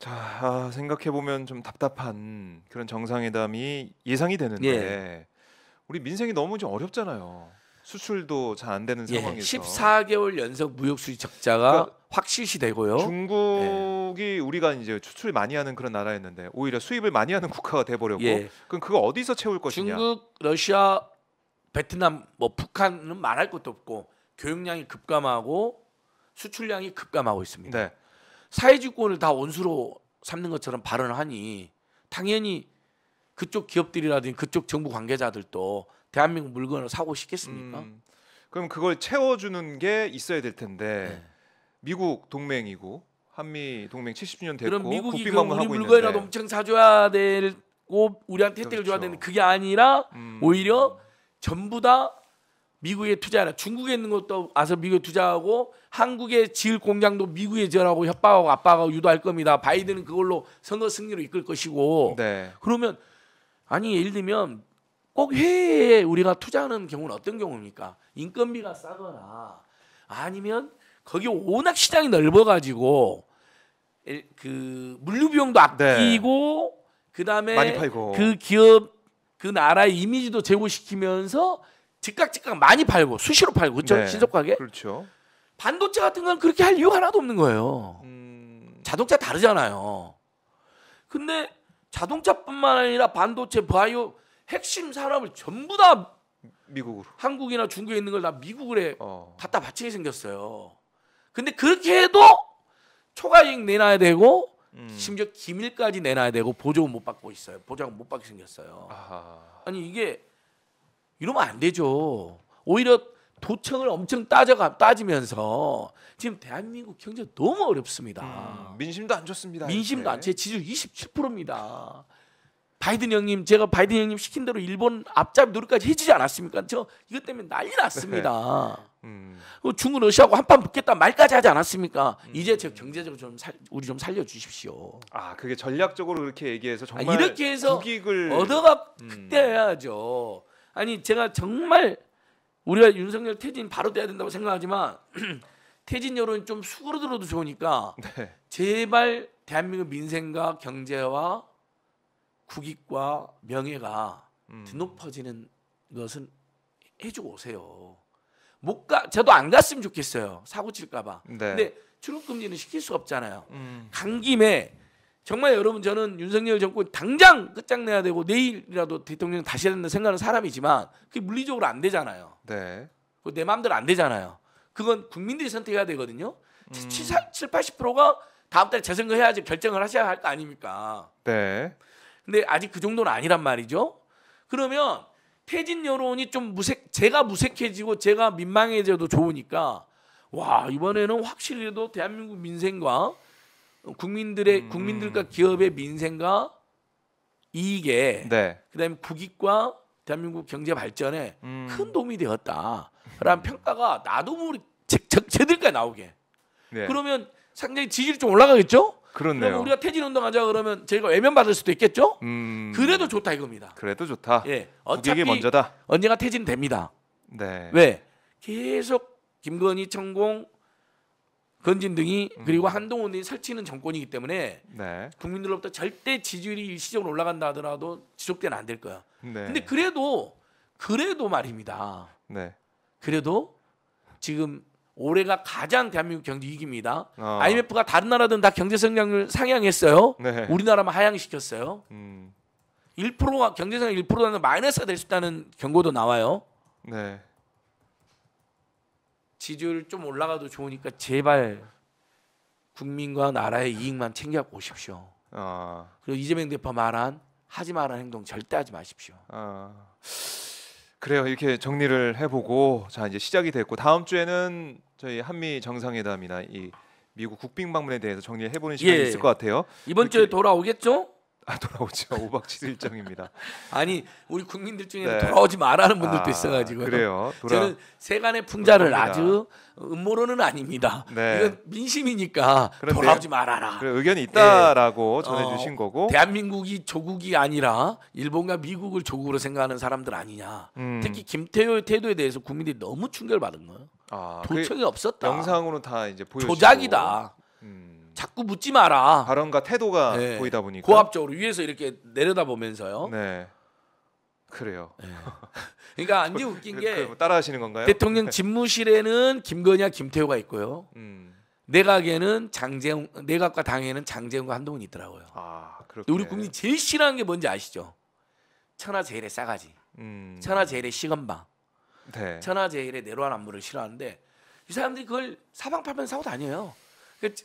자, 생각해보면 좀 답답한 그런 정상회담이 예상이 되는데 예. 우리 민생이 너무 좀 어렵잖아요. 수출도 잘 안 되는 상황에서 예. 14개월 연속 무역수지 적자가 그러니까 확실시되고요. 중국이 예. 우리가 이제 수출 많이 하는 그런 나라였는데 오히려 수입을 많이 하는 국가가 돼버렸고 예. 그럼 그거 어디서 채울 것이냐. 중국, 러시아, 베트남, 뭐 북한은 말할 것도 없고 교역량이 급감하고 수출량이 급감하고 있습니다. 네. 사회주권을 다 원수로 삼는 것처럼 발언하니 당연히 그쪽 기업들이라든지 그쪽 정부 관계자들도 대한민국 물건을 사고 싶겠습니까? 그럼 그걸 채워주는 게 있어야 될 텐데 네. 미국 동맹이고 한미 동맹 70주년 됐고 그럼 미국이 국빈방문 우리 하고 물건이라도 있는데. 엄청 사줘야 되고 우리한테 혜택을 그렇죠. 줘야 되는 그게 아니라 오히려 전부 다 미국에 투자하라. 중국에 있는 것도 와서 미국에 투자하고 한국에 지을 공장도 미국에 지으라고 협박하고 압박하고 유도할 겁니다. 바이든은 그걸로 선거 승리로 이끌 것이고 네. 그러면 아니 예를 들면 꼭 해외에 우리가 투자하는 경우는 어떤 경우입니까? 인건비가 싸거나 아니면 거기 워낙 시장이 넓어가지고 그 물류 비용도 아끼고 네. 그다음에 많이 팔고. 그 기업 그 나라의 이미지도 제고시키면서 즉각 많이 팔고 수시로 팔고 그렇죠? 네, 신속하게 그렇죠. 반도체 같은 건 그렇게 할 이유가 하나도 없는 거예요. 자동차 다르잖아요. 근데 자동차뿐만 아니라 반도체, 바이오 핵심 산업을 전부 다 미국으로 한국이나 중국에 있는 걸 다 미국으로 갖다 바치게 생겼어요. 근데 그렇게 해도 초과이익 내놔야 되고 심지어 기밀까지 내놔야 되고 보조금 못 받고 있어요. 보조금 못 받게 생겼어요. 아하. 아니 이게 이러면 안 되죠. 오히려 도청을 엄청 따지면서 지금 대한민국 경제 너무 어렵습니다. 민심도 안 좋습니다. 민심도 안 제 지지율 27%입니다. 바이든 형님 제가 바이든 형님 시킨 대로 일본 앞잡이 노력까지 해주지 않았습니까? 저 이것 때문에 난리 났습니다. 중국 러시아하고 한판 붙겠다 말까지 하지 않았습니까? 이제 저 경제적으로 좀 우리 좀 살려주십시오. 아 그게 전략적으로 이렇게 얘기해서 정말 이렇게 해서 국익을 얻어가 극대해야죠. 아니 제가 정말 우리가 윤석열 퇴진 바로 돼야 된다고 생각하지만 퇴진 여론이 좀 수그러들어도 좋으니까 네. 제발 대한민국 민생과 경제와 국익과 명예가 드높아지는 것은 해주고 오세요. 못 가, 저도 안 갔으면 좋겠어요. 사고 칠까 봐. 네. 근데 출국금지는 시킬 수가 없잖아요. 간 김에 정말 여러분 저는 윤석열 정권 당장 끝장내야 되고 내일이라도 대통령 다시 해야 된다는 생각하는 사람이지만 그게 물리적으로 안 되잖아요. 네. 내 마음대로 안 되잖아요. 그건 국민들이 선택해야 되거든요. 70, 80%가 다음 달 재선거 해야지 결정을 하셔야 할 거 아닙니까? 네. 근데 아직 그 정도는 아니란 말이죠. 그러면 퇴진 여론이 좀 제가 무색해지고 제가 민망해져도 좋으니까 와 이번에는 확실히도 대한민국 민생과 국민들의 국민들과 기업의 민생과 이익에 네. 그다음에 국익과 대한민국 경제 발전에 큰 도움이 되었다라는 평가가 나도 모르게 제들까지 나오게. 네. 그러면 상당히 지지율이 좀 올라가겠죠? 그렇네요. 그럼 우리가 퇴진 운동하자 그러면 저희가 외면 받을 수도 있겠죠? 그래도 좋다 이겁니다. 그래도 좋다. 예, 어차피 먼저다. 언젠가 퇴진 됩니다. 네. 왜? 계속 김건희 천공 건진 등이 그리고 한동훈 등이 설치는 정권이기 때문에 네. 국민들로부터 절대 지지율이 일시적으로 올라간다 하더라도 지속되는 안 될 거야. 네. 근데 그래도 말입니다. 네. 그래도 지금 올해가 가장 대한민국 경제 위기입니다. IMF가 다른 나라든 다 경제 성장률 상향했어요. 네. 우리나라만 하향시켰어요. 1%가 경제 성장률 1%라는 마이너스가 될 수 있다는 경고도 나와요. 네. 지지율 좀 올라가도 좋으니까 제발 국민과 나라의 이익만 챙겨 오십시오. 그리고 이재명 대표 말한 하지 말라는 행동 절대 하지 마십시오. 그래요. 이렇게 정리를 해보고 자 이제 시작이 됐고 다음 주에는 저희 한미 정상회담이나 이 미국 국빈 방문에 대해서 정리를 해보는 시간이 예. 있을 것 같아요. 이번 이렇게... 주에 돌아오겠죠? 아 돌아오죠. 5박 7일 일정입니다. 아니 우리 국민들 중에 네. 돌아오지 말라는 분들도 있어가지고 그래요. 저는 세간의 풍자를 아주 음모론은 아닙니다. 네. 이건 민심이니까 그런데, 돌아오지 말아라. 그런 의견이 있다라고 네. 전해주신 거고 대한민국이 조국이 아니라 일본과 미국을 조국으로 생각하는 사람들 아니냐. 특히 김태효의 태도에 대해서 국민들이 너무 충격을 받은 거예요. 도청이 없었다. 영상으로 다 이제 보여주고 조작이다. 자꾸 묻지 마라. 발언과 태도가 네. 보이다 보니까 고압적으로 위에서 이렇게 내려다보면서요. 네. 그래요. 네. 그러니까 안지 웃긴 게 따라하시는 건가요? 대통령 집무실에는 김건희와 김태효가 있고요. 내각에는 장재훈, 내각과 당에는 장재훈과 한동훈이 있더라고요. 아, 그렇군요. 우리 국민이 제일 싫어하는 게 뭔지 아시죠? 천하제일의 싸가지, 천하제일의 시건방, 네. 천하제일의 내로한 안무를 싫어하는데 이 사람들이 그걸 사방팔방 사고 다녀요.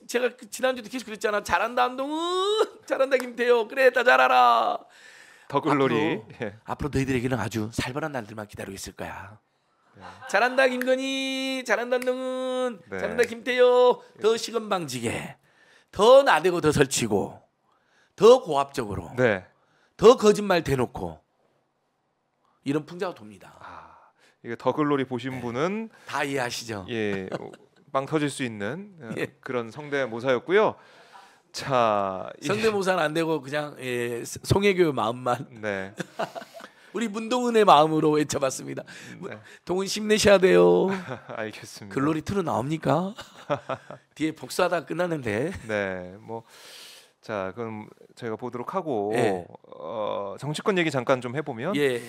제가 지난주도 계속 그랬잖아. 잘한다 한동훈, 잘한다 김태효, 그래 다 잘하라. 더글놀이. 앞으로 너희들에게는 아주 살벌한 날들만 기다리고 있을 거야. 네. 잘한다 김건희, 잘한다 한동훈, 네. 잘한다 김태효. 더 시건방지게, 더 나대고 더 설치고, 더 고압적으로, 네. 더 거짓말 대놓고, 이런 풍자가 돕니다. 아, 이게 더글놀이 보신 네. 분은 다 이해하시죠. 예, 빵 터질 수 있는 예. 그런 성대모사였고요. 자, 성대모사는 안 되고 그냥 예, 송혜교의 마음만. 네. 우리 문동은의 마음으로 외쳐봤습니다. 네. 동은 힘내셔야 돼요. 알겠습니다. 글로리 2로 나옵니까? 뒤에 복수하다 끝나는데. 네, 뭐 자 그럼 저희가 보도록 하고 예. 정치권 얘기 잠깐 좀 해보면 예.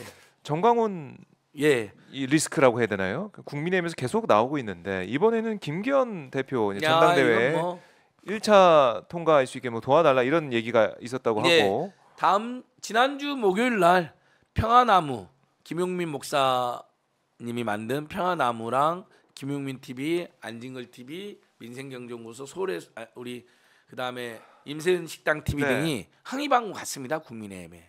전광훈 예. 이 리스크라고 해야 되나요? 국민의힘에서 계속 나오고 있는데 이번에는 김기현 대표 야, 전당대회 뭐. 1차 통과할 수 있게 뭐 도와달라 이런 얘기가 있었다고 예. 하고 다음 지난주 목요일 날 평화나무 김용민 목사님이 만든 평화나무랑 김용민 TV, 안진걸 TV, 민생경제연구소 서울에 우리 그다음에 임세은 식당 TV 네. 등이 항의 방문 갔습니다 국민의힘에.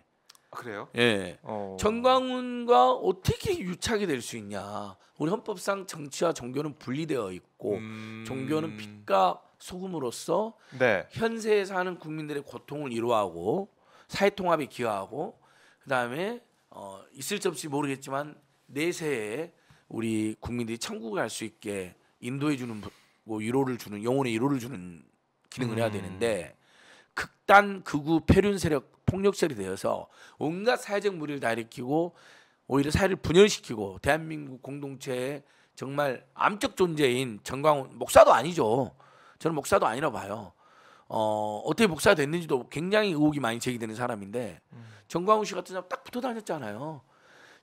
아, 그래요? 예. 전광훈과 어떻게 유착이 될 수 있냐? 우리 헌법상 정치와 종교는 분리되어 있고 종교는 빛과 소금으로서 네. 현세에 사는 국민들의 고통을 이루어하고 사회 통합에 기여하고 그다음에 있을지 없을지 모르겠지만 내세에 우리 국민들이 천국을 갈 수 있게 인도해 주는 뭐 위로를 주는 영혼의 위로를 주는 기능을 해야 되는데 극단 극우 폐륜 세력 폭력 세력이 되어서 온갖 사회적 물의를 다 일으키고 오히려 사회를 분열시키고 대한민국 공동체의 정말 암적 존재인 전광훈 목사도 아니죠. 저는 목사도 아니라 봐요. 어떻게 목사가 됐는지도 굉장히 의혹이 많이 제기되는 사람인데 전광훈 씨 같은 사람 딱 붙어 다녔잖아요.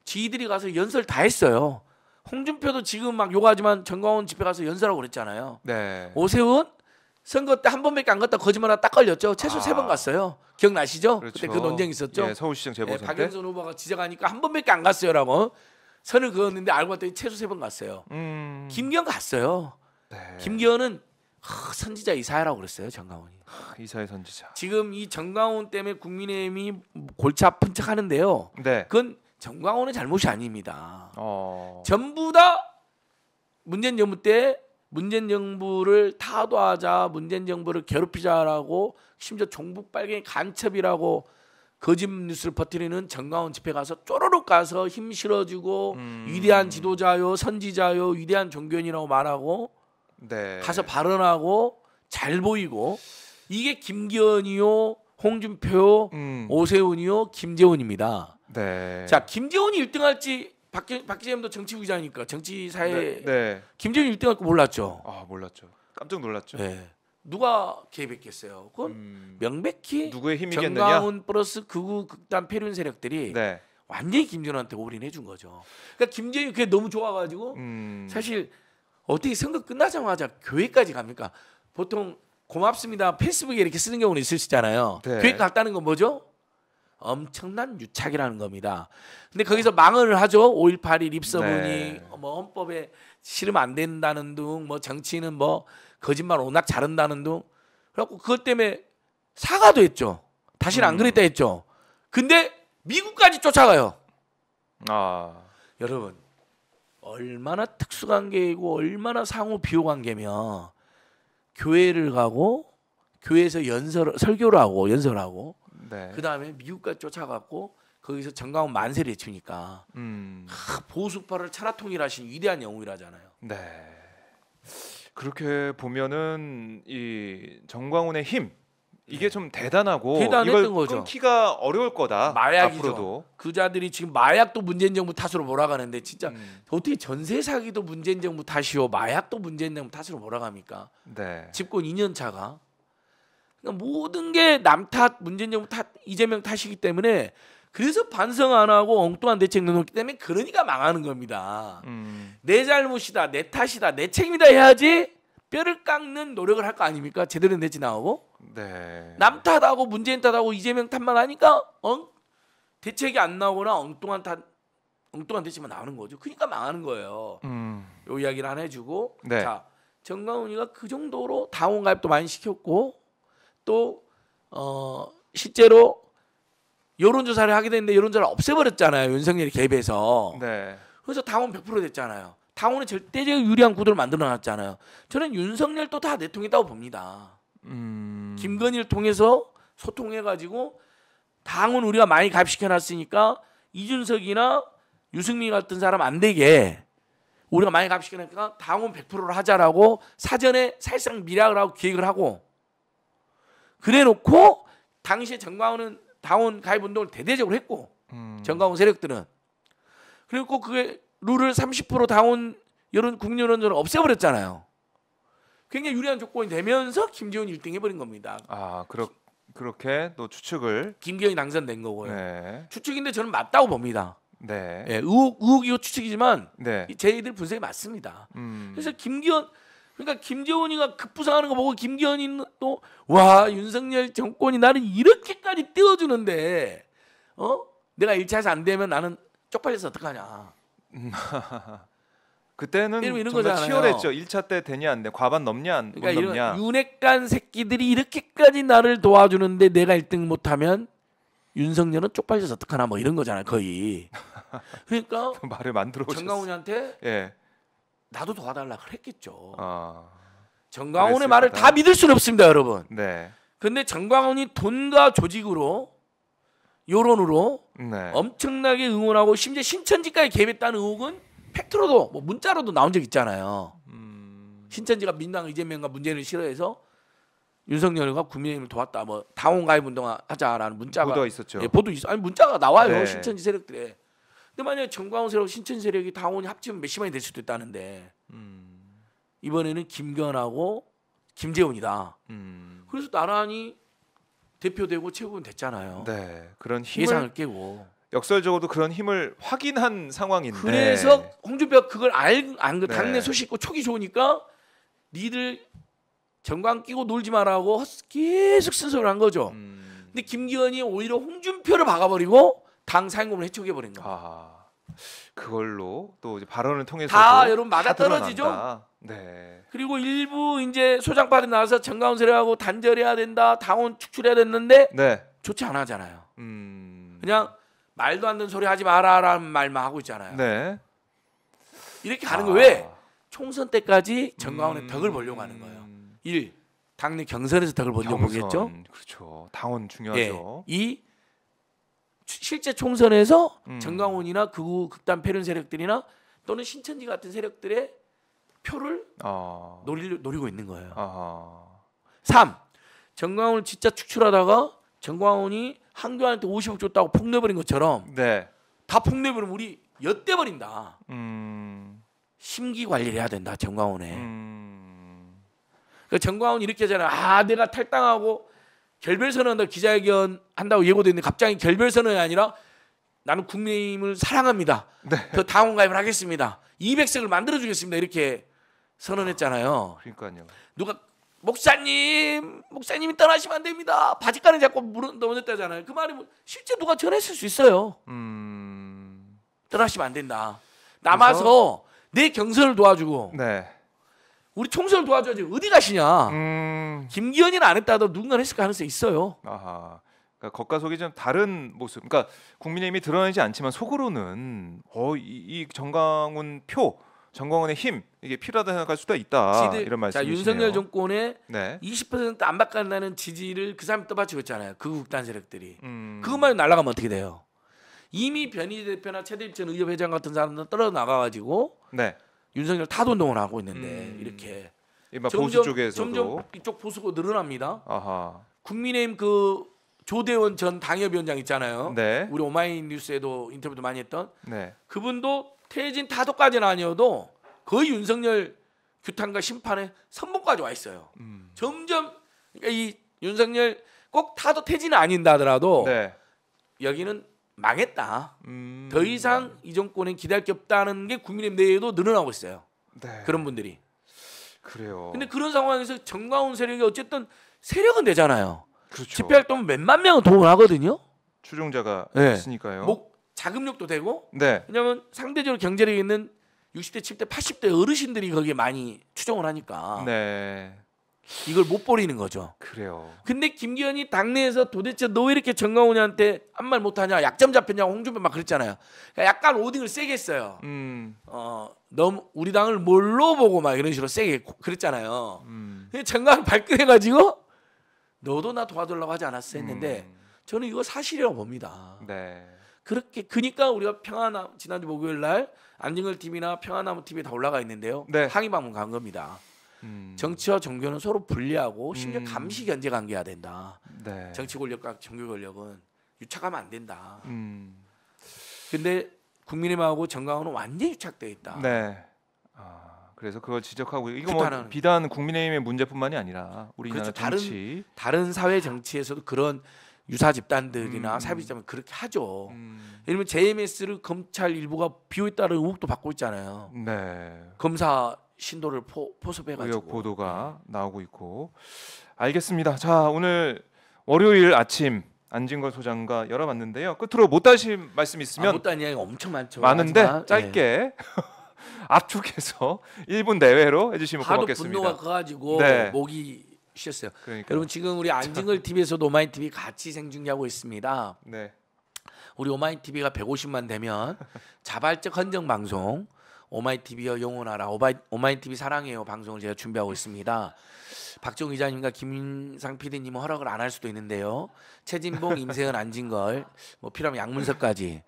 지들이 가서 연설 다 했어요. 홍준표도 지금 막 욕하지만 전광훈 집회 가서 연설하고 그랬잖아요. 네. 오세훈 선거 때 한 번밖에 안 갔다 거짓말하다 딱 걸렸죠. 최소 3번 갔어요. 기억나시죠? 그렇죠. 그때 그 논쟁 있었죠. 예, 서울시장 재보선 때 박영선 후보가 지적하니까 한 번밖에 안 갔어요라고 선을 그었는데 알고 봤더니 최소 3번 갔어요. 김기현 갔어요. 네. 김기현은 선지자 이사야라고 그랬어요. 전광훈이 이사야 선지자. 지금 이 전광훈 때문에 국민의힘이 골치 아픈 척 하는데요. 네. 그건 전광훈의 잘못이 아닙니다. 전부 다 문재인 정부 때 문재인 정부를 타도하자, 문재인 정부를 괴롭히자라고 심지어 종북 빨갱이 간첩이라고 거짓 뉴스를 퍼뜨리는 전광훈 집회 가서 쪼르륵 가서 힘 실어주고 위대한 지도자요, 선지자요, 위대한 종교인이라고 말하고 네. 가서 발언하고 잘 보이고 이게 김기현이요, 홍준표요, 오세훈이요, 김재원입니다. 네. 자, 김재원이 1등할지 박기재님도 정치부장이니까 정치사회 네, 네. 김재원이 1등할거 몰랐죠. 아 몰랐죠. 깜짝 놀랐죠. 네. 누가 개입했겠어요. 그건 명백히 누구의 힘이겠느냐. 전광훈 플러스 극우 극단 폐륜 세력들이 네. 완전히 김재원한테 올인해 준 거죠. 그러니까 김재원이 그게 너무 좋아가지고 사실 어떻게 선거 끝나자마자 교회까지 갑니까? 보통 고맙습니다 페이스북에 이렇게 쓰는 경우는 있을 수 있잖아요. 네. 교회 갔다는 건 뭐죠? 엄청난 유착이라는 겁니다. 근데 거기서 망언을 하죠. 5.18이 립서분이 네. 뭐 헌법에 실으면 안 된다는 둥, 뭐 정치인은 뭐 거짓말 워낙 잘한다는 둥. 그래갖고 그것 때문에 사과도 했죠. 다시는 안 그랬다 했죠. 근데 미국까지 쫓아가요. 아 여러분 얼마나 특수관계이고 얼마나 상호 비호관계며 교회를 가고 교회에서 설교를 하고 연설하고. 네. 그 다음에 미국까지 쫓아갔고 거기서 전광훈 만세를 외치니까 보수파를 차라통일하신 위대한 영웅이라잖아요. 네. 그렇게 보면은 이 전광훈의 힘 이게 네. 좀 대단하고 이걸 거죠. 끊기가 어려울 거다. 마약이죠. 앞으로도. 그자들이 지금 마약도 문재인 정부 탓으로 몰아가는데 진짜 어떻게 전세 사기도 문재인 정부 탓이요 마약도 문재인 정부 탓으로 몰아갑니까? 네. 집권 2년 차가 그러니까 모든 게 남 탓, 문재인 정부 탓, 이재명 탓이기 때문에 그래서 반성 안 하고 엉뚱한 대책 내놓기 때문에 그러니까 망하는 겁니다. 내 잘못이다, 내 탓이다, 내 책임이다 해야지 뼈를 깎는 노력을 할 거 아닙니까? 제대로 된 대책 나오고. 네. 남 탓하고 문재인 탓하고 이재명 탓만 하니까 대책이 안 나오거나 엉뚱한 탓, 엉뚱한 대책만 나오는 거죠. 그러니까 망하는 거예요. 요 이야기를 하나 해주고. 네. 자, 전광훈이가 그 정도로 당원가입도 많이 시켰고 또 실제로 여론조사를 하게 됐는데 여론조사를 없애버렸잖아요. 윤석열이 개입해서. 네. 그래서 당원 100% 됐잖아요. 당원이 절대적 유리한 구도를 만들어놨잖아요. 저는 윤석열도 다 내통했다고 봅니다. 김건희를 통해서 소통해가지고 당원 우리가 많이 가입시켜놨으니까 이준석이나 유승민 같은 사람 안 되게 우리가 많이 가입시켜놨으니까 당원 100%를 하자라고 사전에 살상 밀약을 하고 기획을 하고 그래놓고 당시에 전광훈은 당원 가입 운동을 대대적으로 했고 전광훈 세력들은 그리고 그게 룰을 30% 당원 여론 국민여론조사를 없애버렸잖아요. 굉장히 유리한 조건이 되면서 김재원 1등 해버린 겁니다. 아 그렇게 또 추측을 김기현이 당선된 거고요. 네. 추측인데 저는 맞다고 봅니다. 네. 예, 의혹이고 추측이지만 네. 저희들 분석이 맞습니다. 그래서 김기현 그러니까 김재원이가 급부상하는 거 보고 김기현이 또 와 윤석열 정권이 나를 이렇게까지 띄워주는데 내가 1차에서 안 되면 나는 쪽팔려서 어떡하냐. 그때는 이런 정말 치열했죠. 1차 때 되냐 안 돼, 과반 넘냐 안 그러니까 넘냐. 윤핵관 새끼들이 이렇게까지 나를 도와주는데 내가 1등 못하면 윤석열은 쪽팔려서 어떡하나 뭐 이런 거잖아요. 거의. 그러니까 말을 만들어 오셨어. 전광훈이한테 예. 나도 도와달라 그랬겠죠. 전광훈의 그랬습니다. 말을 다 믿을 수는 없습니다, 여러분. 네. 근데 전광훈이 돈과 조직으로 여론으로 네. 엄청나게 응원하고 심지어 신천지까지 개입했다는 의혹은 팩트로도 뭐 문자로도 나온 적 있잖아요. 신천지가 민당 이재명과 문재인을 싫어해서 윤석열과 국민의힘을 도왔다. 뭐 당원 가입 운동하자라는 문자가 보도 있었죠. 예, 보도 있어. 아니 문자가 나와요. 네. 신천지 세력들에. 근데 만약에 전광훈 세력 신천지 세력이 당원이 합치면 몇십만이 될 수도 있다는데 이번에는 김건하고 김재원이다. 그래서 나란히 대표되고 최고는 됐잖아요. 네, 그런 힘을 예상을 깨고 역설적으로도 그런 힘을 확인한 상황인데 그래서 홍준표가 그걸 안 당내 네. 소식 있고 촉이 좋으니까 니들 전광 끼고 놀지 말라고 계속 쓴소리를 한 거죠. 근데 김기현이 오히려 홍준표를 박아버리고 당 사임금을 해촉해버린 거예요. 아, 그걸로 또 이제 발언을 통해서 다 여러분 맞아 떨어지죠. 네. 그리고 일부 이제 소장파들 나와서 전광훈 세력하고 단절해야 된다, 당원 축출해야 됐는데 네. 좋지 않아 하잖아요. 그냥 말도 안 되는 소리 하지 마라라는 말만 하고 있잖아요. 네. 이렇게 가는 거예요. 왜? 총선 때까지 전광훈의 덕을 보려고 하는 거예요. 1. 당내 경선에서 덕을 보려고 보겠죠. 그렇죠. 당원 중요하죠. 네. 2. 실제 총선에서 전광훈이나 극우 극단 패륜 세력들이나 또는 신천지 같은 세력들의 표를 노리고 있는 거예요. 3. 전광훈을 진짜 축출하다가 전광훈이 한교한테 50억 줬다고 폭내버린 것처럼 네. 다 폭내버리면 우리 엿대버린다. 심기 관리를 해야 된다. 전광훈에. 그러니까 전광훈이 이렇게 하잖아요. 아 내가 탈당하고 결별선언한다고 기자회견 한다고 예고돼 있는데 갑자기 결별선언이 아니라 나는 국민의힘을 사랑합니다. 네. 더 당원 가입을 하겠습니다. 200석을 만들어주겠습니다. 이렇게 선언했잖아요. 그러니까요. 누가 목사님이 떠나시면 안 됩니다. 바지가는 자꾸 넘어졌다잖아요. 그 말이 실제 누가 전했을 수 있어요. 떠나시면 안 된다. 남아서 내 경선을 도와주고 네. 우리 총선을 도와줘야지 어디 가시냐. 김기현이는 안 했다도 누군가 했을 가능성이 있어요. 아하. 그러니까 겉과 속이 좀 다른 모습. 그러니까 국민의힘이 드러내지 않지만 속으로는 이 전광훈 표, 전광훈의 힘 이게 필요하다 생각할 수도 있다. 이런 말씀이시네요. 자, 윤석열 정권에 네. 20% 안 바꾼다는 지지를 그 사람이 떠받치고 있잖아요. 그 극단 세력들이. 그것만 날아가면 어떻게 돼요? 이미 변희재 대표나 최대집 전 의협 회장 같은 사람들은 떨어져 나가가지고 네. 윤석열 타도운동을 하고 있는데 이렇게 보수 쪽에서도 점점 이쪽 보수가 늘어납니다. 아하. 국민의힘 조대원 전 당협위원장 있잖아요. 네. 우리 오마이뉴스에도 인터뷰도 많이 했던. 네. 그분도 퇴진 타도까지는 아니어도 거의 윤석열 규탄과 심판의 선봉까지 와 있어요. 점점 그러니까 이 윤석열 꼭 타도 태진은 아닌다 하더라도 네. 여기는 망했다. 더 이상 이 정권은 기대할 게 없다는 게 국민의힘 내에도 늘어나고 있어요. 네. 그런 분들이. 그래요. 근데 그런 상황에서 전광훈 세력이 어쨌든 세력은 되잖아요. 그렇죠. 집회할 때면 몇만 명은 동원 하거든요. 추종자가 네. 있으니까요. 뭐 자금력도 되고. 네. 왜냐하면 상대적으로 경제력이 있는 60대, 70대, 80대 어르신들이 거기에 많이 추종을 하니까. 네. 이걸 못 버리는 거죠. 그래요. 근데 김기현이 당내에서 도대체 너 왜 이렇게 전광훈이한테 아무 말 못하냐, 약점 잡혔냐, 홍준표 막 그랬잖아요. 약간 오딩을 세게 했어요. 너무 우리 당을 뭘로 보고 막 이런 식으로 세게 그랬잖아요. 근데 전광훈 발끈해가지고 너도 나 도와달라고 하지 않았어 했는데 저는 이거 사실이라고 봅니다. 네. 그렇게 그러니까 우리가 평화나 지난주 목요일 날 안진걸 TV나 평화나무 TV 다 올라가 있는데요. 네. 항의 방문 간 겁니다. 정치와 종교는 서로 분리하고 심지어 감시 견제 관계해야 된다. 네. 정치 권력과 종교 권력은 유착하면 안 된다. 근데 국민의힘하고 전광훈은 완전히 유착돼 있다. 네. 그래서 그걸 지적하고 이거 뭐 비단 국민의힘의 문제뿐만이 아니라 우리나라 그렇죠. 정치 다른 사회 정치에서도 그런 유사 집단들이나 사회 집단은 그렇게 하죠. 예를 들면 JMS를 검찰 일부가 비호했다는 의혹도 받고 있잖아요. 네. 검사 신도를 포섭해가지고 의혹 보도가 나오고 있고. 알겠습니다. 자, 오늘 월요일 아침 안진걸 소장과 열어봤는데요. 끝으로 못다신 말씀 있으면 못다한 이야기가 엄청 많죠. 많은데 하지만, 짧게. 네. 압축해서 1분 내외로 해주시면 고맙겠습니다. 하도 분노가 커가지고 네. 목이 쉬었어요. 그러니까요. 여러분 지금 우리 안진걸 TV에서도 오마이TV 같이 생중계하고 있습니다. 네. 우리 오마이TV가 150만 되면 자발적 헌정 방송 오마이TV여 영원하라 오마이TV 사랑해요 방송을 제가 준비하고 있습니다. 박정우 기자님과 김인상 PD님은 허락을 안 할 수도 있는데요. 최진봉, 임세은, 안진걸 뭐 필요하면 양문석까지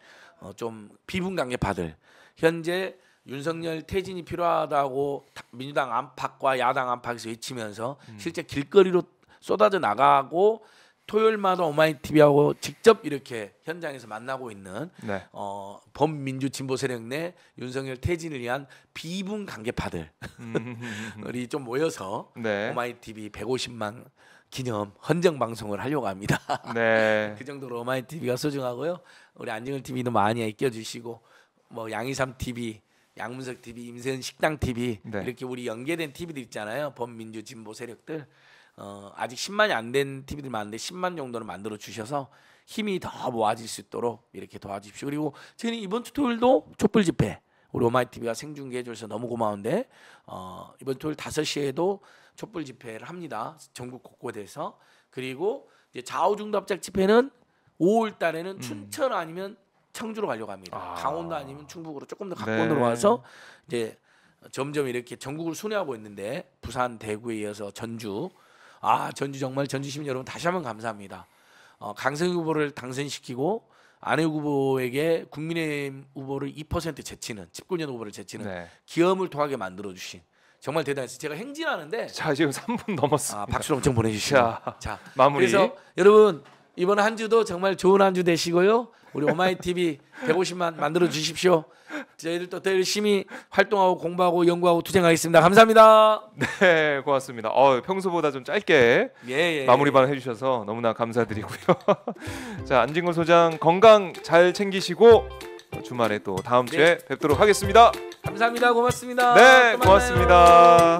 좀 비분강력파들 현재 윤석열 퇴진이 필요하다고 민주당 안팎과 야당 안팎에서 외치면서 실제 길거리로 쏟아져 나가고 토요일마다 오마이TV하고 직접 이렇게 현장에서 만나고 있는 네. 범민주 진보 세력 내 윤석열 퇴진을 위한 비분 관계파들 우리 좀 모여서 네. 오마이TV 150만 기념 헌정 방송을 하려고 합니다. 네. 그 정도로 오마이TV가 소중하고요. 우리 안진걸 TV도 많이 아껴주시고 뭐 양희삼 TV 양문석 TV, 임세현 식당 TV 네. 이렇게 우리 연계된 TV들 있잖아요. 범민주 진보 세력들 아직 10만이 안 된 TV들 많은데 10만 정도는 만들어 주셔서 힘이 더 모아질 수 있도록 이렇게 도와주십시오. 그리고 저희는 이번 주 토요일도 촛불 집회 우리 오마이TV가 생중계해 줘서 너무 고마운데 이번 토요일 5시에도 촛불 집회를 합니다. 전국 곳곳에서. 그리고 이제 좌우중도합작 집회는 5월 달에는 춘천 아니면 청주로 가려고 합니다. 강원도 아니면 충북으로 조금 더 가까운 데로 와서 이제 점점 이렇게 전국을 순회하고 있는데 부산, 대구에 이어서 전주. 전주 정말 전주 시민 여러분 다시 한번 감사합니다. 강성희 후보를 당선시키고 안혜욱 후보에게 국민의힘 후보를 2% 제치는 집권연 후보를 제치는 네. 기염을 통하게 만들어주신 정말 대단했어요. 제가 행진하는데 자 지금 3분 넘었습니다. 박수를 엄청 보내주시고 자 마무리. 그래서 여러분 이번 한 주도 정말 좋은 한 주 되시고요. 우리 오마이TV 150만 만들어 주십시오. 저희들 또 더 열심히 활동하고 공부하고 연구하고 투쟁하겠습니다. 감사합니다. 네, 고맙습니다. 평소보다 좀 짧게 마무리 발언 해주셔서 너무나 감사드리고요. 자, 안진걸 소장 건강 잘 챙기시고 주말에 또 다음 주에 뵙도록 하겠습니다. 감사합니다. 고맙습니다. 네, 고맙습니다.